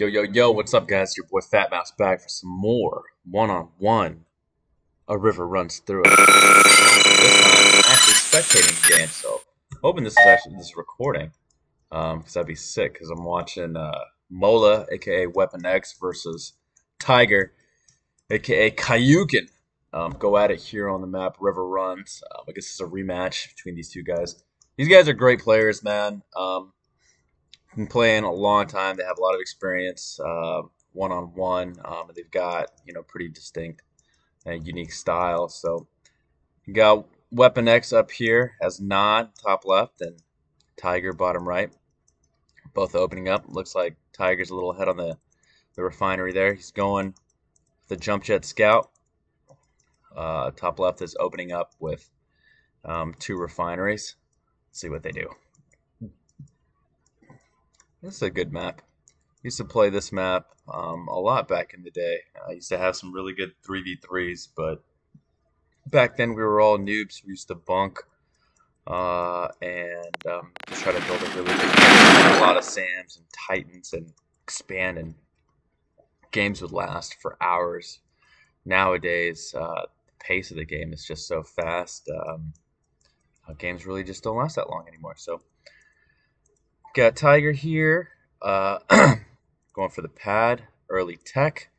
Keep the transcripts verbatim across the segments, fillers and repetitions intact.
Yo, yo, yo, what's up, guys? Your boy Fat Mouse back for some more one-on-one A River Runs Through It. This time, I'm actually spectating the game, so hoping this is actually this is recording. Because um, I'd be sick, because I'm watching uh, Mola, a k a. Weapon X, versus Tiger, a k a. Kaioken. Um, go at it here on the map, River Runs. Um, I guess it's a rematch between these two guys. These guys are great players, man. Um, been playing a long time. They have a lot of experience uh, one on one. Um, they've got, you know, pretty distinct and unique style. So you got Weapon X up here as Nod top left and Tiger bottom right. Both opening up. Looks like Tiger's a little ahead on the the refinery there. He's going the Jump Jet Scout. Uh, top left is opening up with um, two refineries. Let's see what they do. This is a good map. Used to play this map um, a lot back in the day. I used to have some really good three v threes, but back then we were all noobs. We used to bunk uh, and um, try to build a really good game. A lot of Sams and Titans and expand, and games would last for hours. Nowadays, uh, the pace of the game is just so fast. Um, games really just don't last that long anymore. So. Got Tiger here, uh, going for the pad, early tech.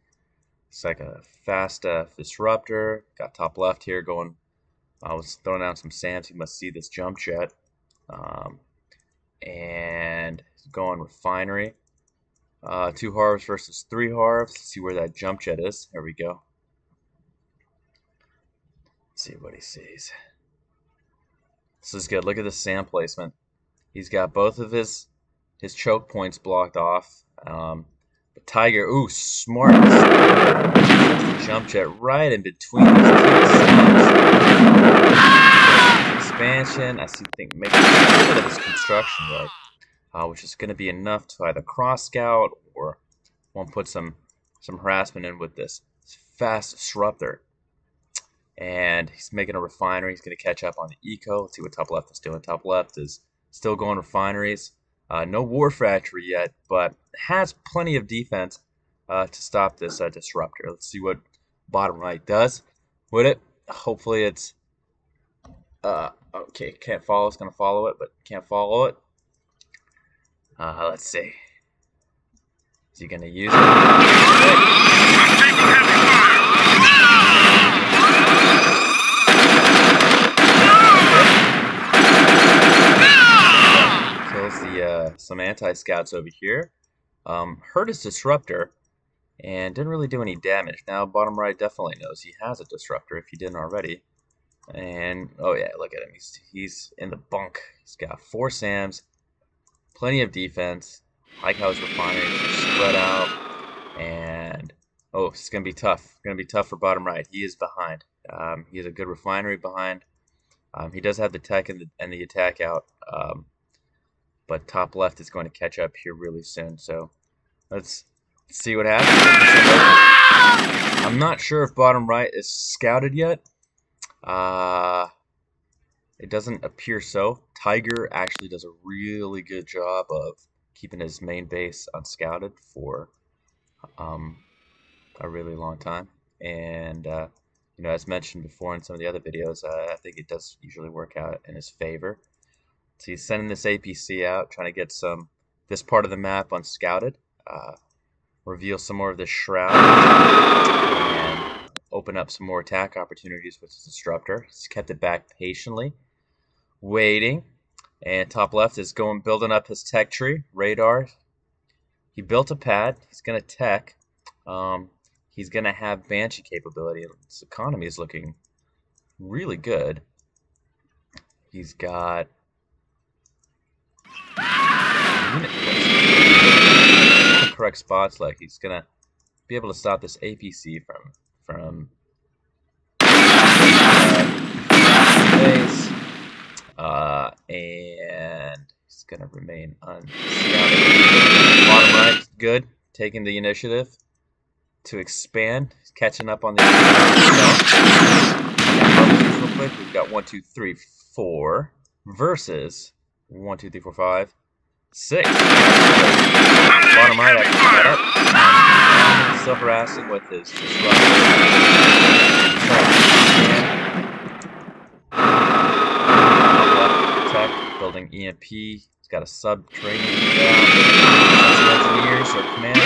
It's like a fast uh, disruptor. Got top left here going. I was throwing out some Sams. He must see this Jump Jet. Um, and going refinery. Uh, two harves versus three harves. Let's see where that Jump Jet is. There we go. Let's see what he sees. This is good. Look at the Sam placement. He's got both of his his choke points blocked off. Um, but Tiger, ooh, smart. Jump Jet right in between these two Sams. Expansion, I see, think maybe a bit of his construction, right? Uh, which is going to be enough to either cross scout or one put some some harassment in with this fast disruptor. And he's making a refinery. He's going to catch up on the eco. Let's see what top left is doing. Top left is still going refineries. Uh, no war factory yet, but has plenty of defense uh, to stop this uh, disruptor. Let's see what bottom right does with it. Hopefully it's... Uh, okay, can't follow. It's going to follow it, but can't follow it. Uh, let's see. Is he going to use it? Okay. The, uh, some anti-scouts over here. Um, hurt his disruptor and didn't really do any damage. Now bottom right definitely knows he has a disruptor if he didn't already. And oh yeah, look at him. He's, he's in the bunk. He's got four Sams, plenty of defense. Like how his refinery is spread out. And oh, it's gonna be tough. It's gonna be tough for bottom right. He is behind. Um, he has a good refinery behind. Um, he does have the tech and the, and the attack out. Um, But top left is going to catch up here really soon. So let's see what happens. I'm not sure if bottom right is scouted yet. Uh, it doesn't appear so. Tiger actually does a really good job of keeping his main base unscouted for um, a really long time. And, uh, you know, as mentioned before in some of the other videos, uh, I think it does usually work out in his favor. So he's sending this A P C out, trying to get some this part of the map unscouted, uh, reveal some more of this shroud, and open up some more attack opportunities with his disruptor. He's kept it back patiently, waiting, and top left is going building up his tech tree, radar. He built a pad. He's going to tech. Um, he's going to have Banshee capability. His economy is looking really good. He's got... correct spots, like he's gonna be able to stop this A P C from from uh, uh, and he's gonna remain unscouted. Bottom right, good, taking the initiative to expand. He's catching up on the. Real quick, we've got one, two, three, four versus one, two, three, four, five. Six. Bottom right, I can set up. Still harassing with his disruptor. Building E M P. He's got a sub training down. Engineers or commanders.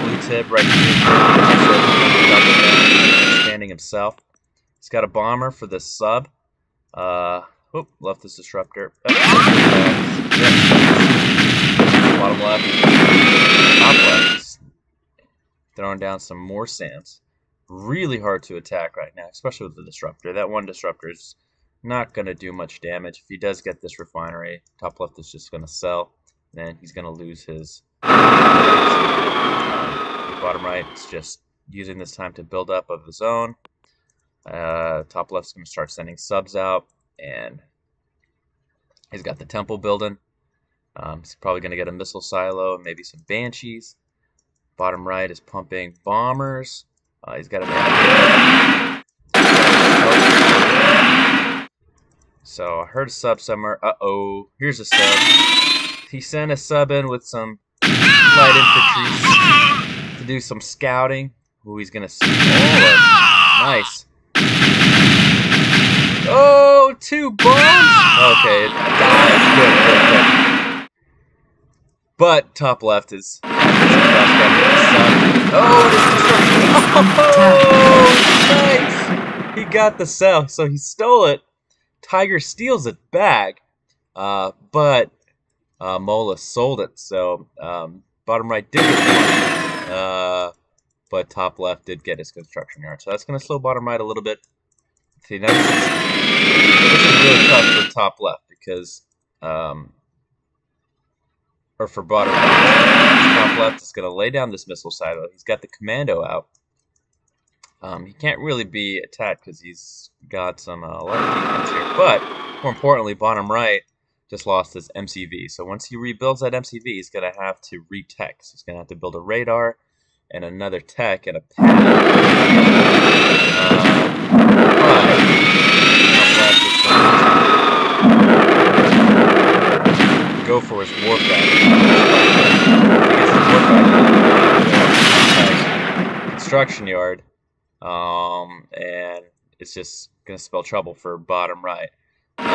Blue tip right here. Standing himself. He's got a bomber for the sub. Uh, oop, left this disruptor. Oh, uh, yeah. Bottom left. Top left. Throwing down some more Sams. Really hard to attack right now, especially with the disruptor. That one disruptor is not going to do much damage. If he does get this refinery, top left is just going to sell. Then he's going to lose his... Uh, bottom right is just using this time to build up of his own. Uh, top left's going to start sending subs out, and he's got the temple building. Um, he's probably going to get a missile silo and maybe some banshees. Bottom right is pumping bombers. Uh, he's got a... So I heard a sub somewhere. Uh-oh. Here's a sub. He sent a sub in with some light infantry to do some scouting. Who he's going to see. Oh, nice. Oh, two bombs! Okay, it dies. Good, good, good. But top left is. Oh, nice! He got the cell, so he stole it. Tiger steals it back, uh, but uh, Mola sold it. So um, bottom right did it, uh, but top left did get his construction yard. So that's going to slow bottom right a little bit. See, that's, this is really tough for top left because, um, or for bottom left, top left is going to lay down this missile silo. He's got the commando out. Um, he can't really be attacked because he's got some uh, a lot of defense here. But more importantly, bottom right just lost his M C V. So once he rebuilds that M C V, he's going to have to re-tech. So he's going to have to build a radar and another tech and a pad. Um, Go for his warp back. Construction yard. Um, and it's just going to spell trouble for bottom right. Um,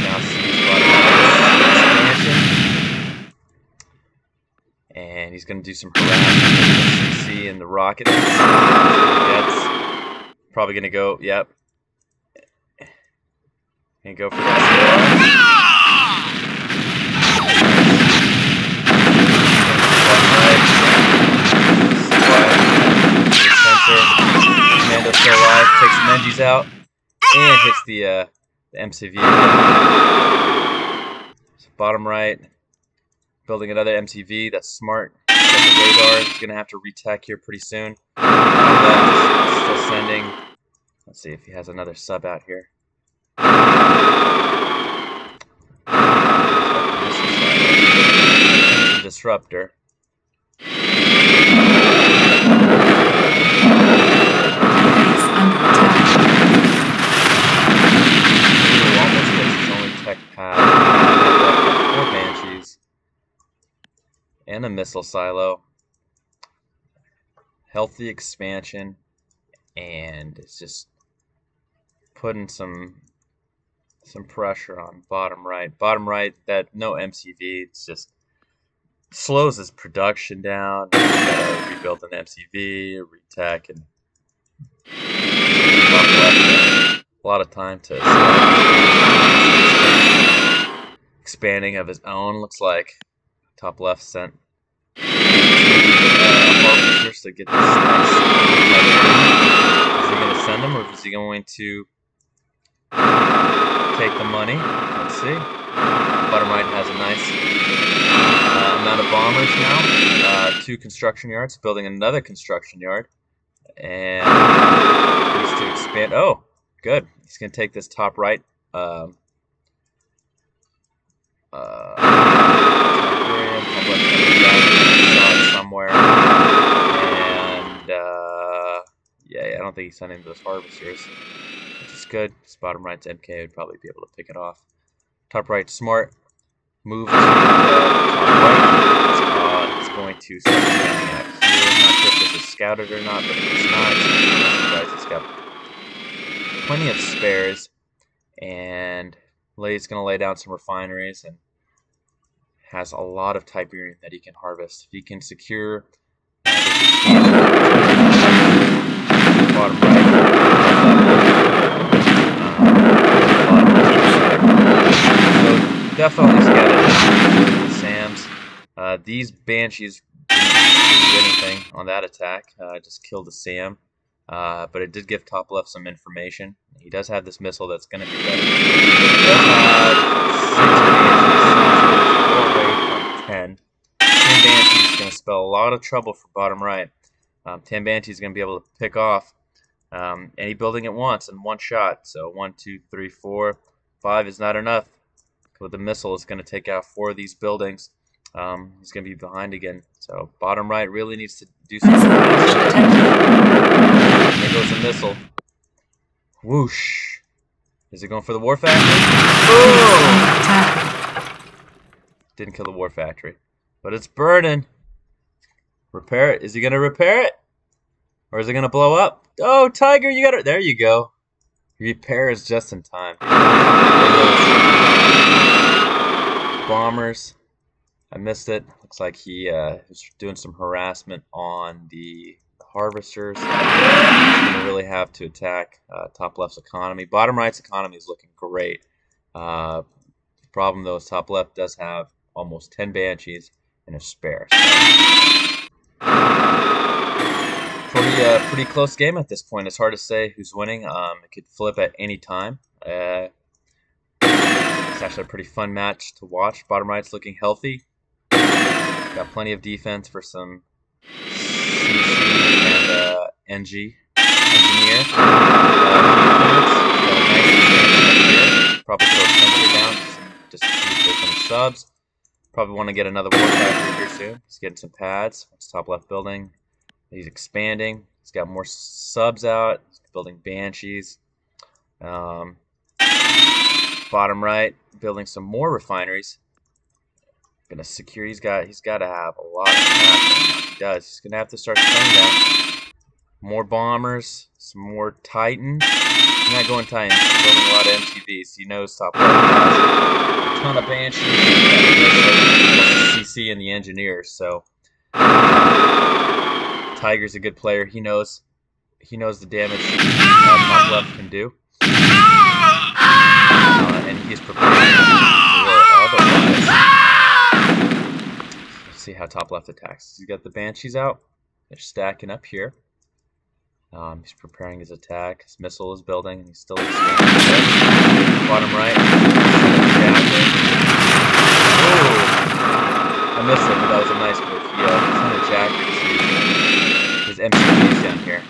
now bottom right. And he's going to do some harassment. C C in the rocket. That's probably going to go, yep. And go for that. Commando still alive, takes Menji's out, and hits the, uh, the M C V. So bottom right, building another M C V. That's smart. That's the radar. He's gonna have to re-tech here pretty soon. Still sending. Let's see if he has another sub out here. Disruptor. Almost gets his only tech pad. Four banshees and a missile silo. Healthy expansion, and it's just putting some some pressure on bottom right. Bottom right, that no M C V. It's just slows his production down. Uh, rebuild an M C V, re-tech, and a lot of time to expanding of his own. Looks like top left sent uh, officers to get this. Nice. Is he going to send them, or is he going to take the money? Let's see. Bottom right has a nice uh, amount of bombers now. Uh, two construction yards, building another construction yard. And he's to expand. Oh, good. He's going to take this top right. Um, uh, somewhere. And uh, yeah, yeah, I don't think he's sending those harvesters, which is good. His bottom right's M K would probably be able to pick it off. Top right, smart. Move to the right. It's going to start standing out here. Not sure if this is scouted or not, but if it's not, it's, it's got plenty of spares. And Lay's going to lay down some refineries and has a lot of Tiberium that he can harvest. If he can secure bottom right. So definitely scattered the Sams. Uh, these Banshees didn't do anything on that attack. Uh, just killed the Sam. Uh, but it did give top left some information. He does have this missile that's going to be better. Uh, six Banshees, ten. Ten Banshees is going to spell a lot of trouble for bottom right. Um, ten Banshees is going to be able to pick off Um, and he building it once in one shot. So one, two, three, four, five is not enough. With the missile, it's going to take out four of these buildings. Um, he's going to be behind again. So bottom right really needs to do something. There goes the missile. Whoosh! Is it going for the war factory? Boom! Didn't kill the war factory, but it's burning. Repair it. Is he going to repair it? Or is it going to blow up? Oh, Tiger, you got it. There you go. Repair is just in time. Bombers. I missed it. Looks like he uh, was doing some harassment on the harvesters. He's going to really have to attack uh, top left's economy. Bottom right's economy is looking great. Uh, the problem, though, is top left does have almost ten Banshees and a spare. Pretty, uh, pretty close game at this point. It's hard to say who's winning. Um, it could flip at any time. Uh, it's actually a pretty fun match to watch. Bottom right's looking healthy. Got plenty of defense for some C C and uh, N G engineer. Uh, probably throw Sentry down. Just keep some subs. Probably want to get another war factory here soon. He's getting some pads. It's top left building. He's expanding. He's got more subs out. He's building Banshees. Um, bottom right, building some more refineries. Gonna secure. He's got. He's got to have a lot of stuff. He does. He's gonna have to start spending that. More bombers. Some more Titans. He's not going Titans. He's building a lot of M T Vs. He knows top left. A ton of Banshees. C C and the engineers. So. Tiger's a good player. He knows, he knows the damage uh, top left can do, uh, and he's prepared for otherwise. Let's see how top left attacks. He's got the Banshees out. They're stacking up here. Um, he's preparing his attack. His missile is building, and he's still expanding. Bottom right. Ooh, I missed it, but that was a nice move. He, uh, he's on a jack. His M C Vs down here.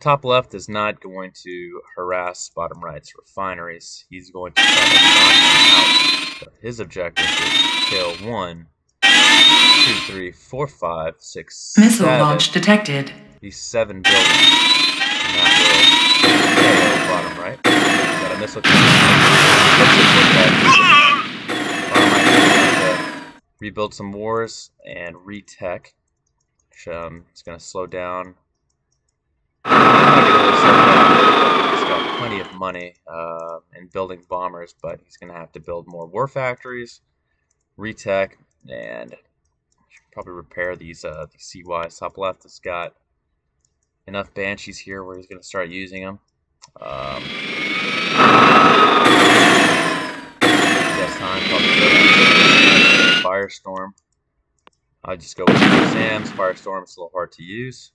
Top left is not going to harass bottom right's refineries. He's going to knock them out. His objective is kill one, two, three, four, five, six, seven. Missile launch detected. These seven buildings. Bottom right. Got a missile. Rebuild some wars and retech, which um, it's going to slow down. He's got plenty of money uh, in building bombers, but he's going to have to build more war factories, retech, and probably repair these uh, the C Ys. Top left has got enough Banshees here where he's going to start using them. Um, yes, time probably go Firestorm. I'll just go with Sam's Firestorm. It's a little hard to use.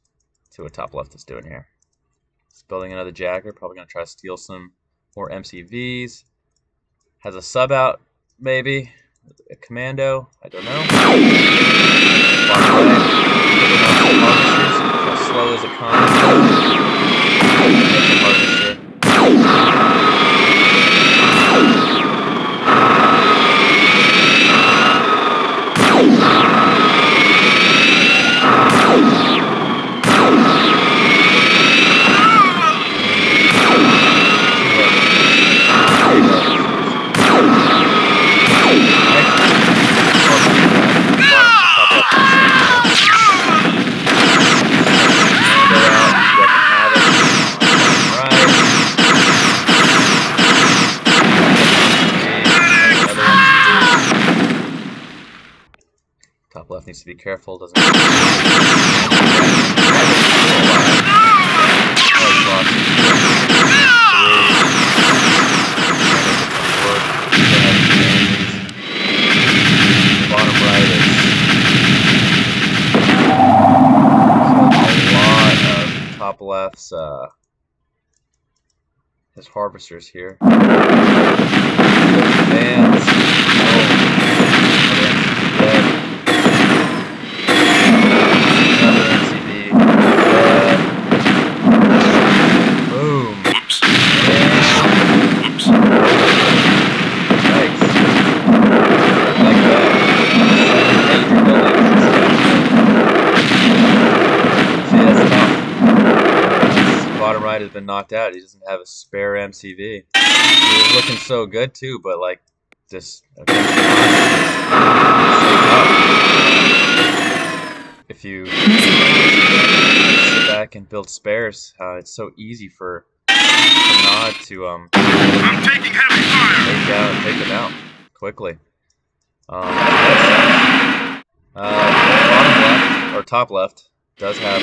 See what top left is doing here. He's building another Jacker. Probably going to try to steal some more M C Vs. Has a sub out, maybe. A commando. I don't know. As slow as a con. Top left needs to be careful. Doesn't. Bottom right is. So a lot of top left's uh, his harvesters here. Advance. Oh, advance. Has been knocked out. He doesn't have a spare M C V. He was looking so good too, but like just okay. If you sit back and build spares, uh, it's so easy for Nod to um I'm taking heavy fire. Take out, take them out quickly. Um, uh, bottom left or top left does have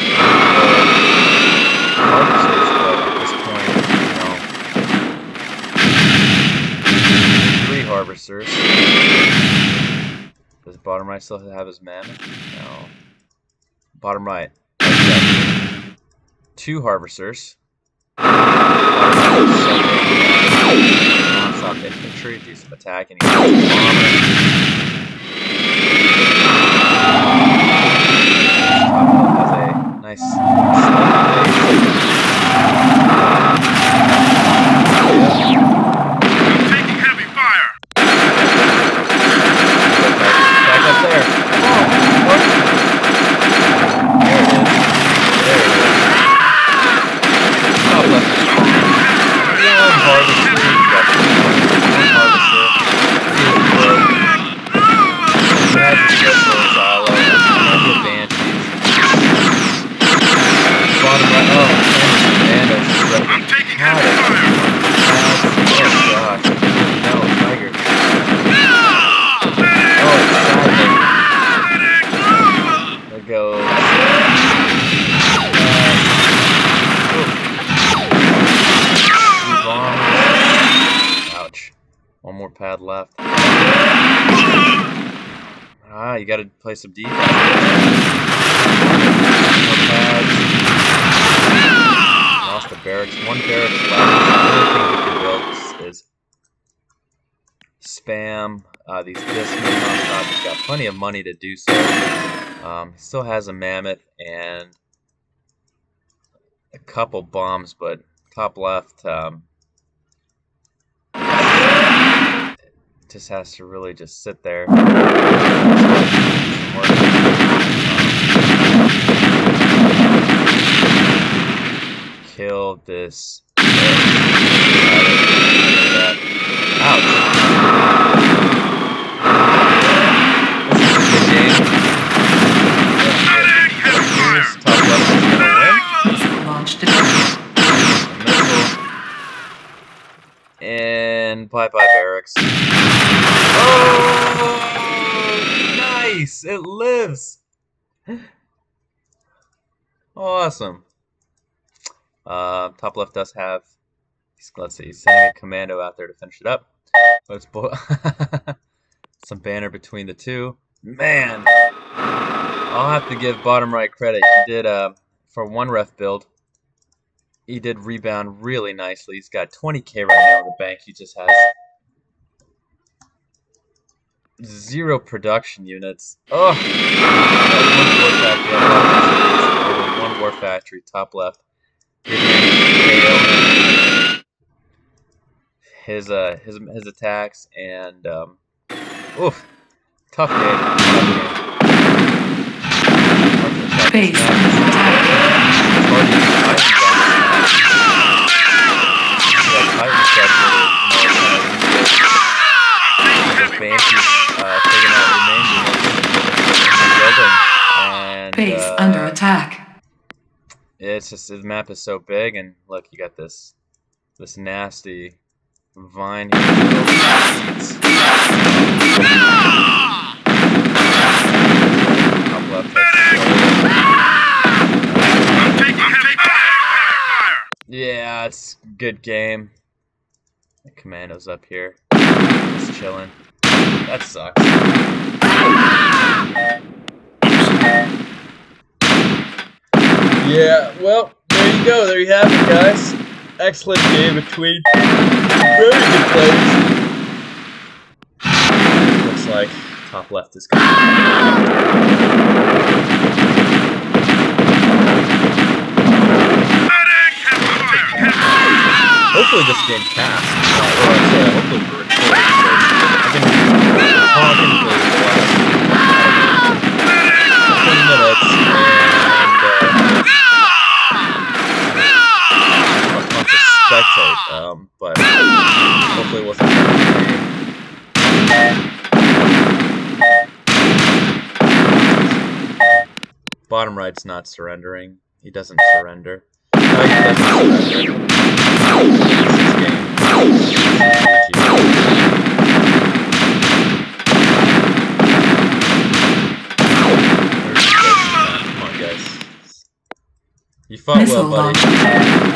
harvesters. Harvesters. Does bottom right still have his mammoth? No. Bottom right. Two harvesters. Non-stop infantry. Do some attacking. Has a nice slow base. Pad left. Ah, you gotta play some defense. More pads. Lost the barracks. One barracks left. The only thing we can build is spam uh, these discs. He's got plenty of money to do so. Um, still has a mammoth and a couple bombs, but top left. Um, Just has to really just sit there. Um, kill this. Ouch! This is a good game. Top left is gonna win. Launched it. And bye bye barracks. Oh, nice! It lives! Awesome. Uh, top left does have... Let's see, he's sending a commando out there to finish it up. Let's blow... Some banner between the two. Man! I'll have to give bottom right credit. He did, uh, for one ref build, he did rebound really nicely. He's got twenty K right now in the bank. He just has... Zero production units. Oh, one war factory, one war factory, top left. His uh, his his attacks and um, oof, tough game. Base attack. Uh, taking out remaining building. Base uh, under attack. It's just the map is so big, and look, you got this this nasty vine here. Eats. That's good game. The commando's up here. Just chilling. That sucks. Yeah, well, there you go. There you have it, guys. Excellent game between very good players. Looks like top left is coming. Hopefully this game passed. Or I say, hopefully we're recording. I can contemplate for twenty minutes and uh, I'm not to spectate, um, but hopefully it wasn't that game. Bottom right's not surrendering. He doesn't surrender. No, he doesn't surrender. You fought Missile well, buddy.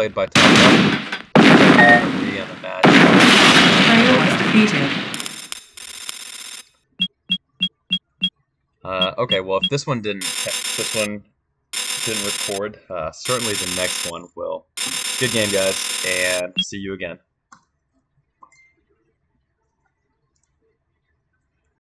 Played by Tom. Three on the match. Uh, okay, well, if this one didn't, this one didn't record, uh, certainly the next one will. Good game, guys, and see you again.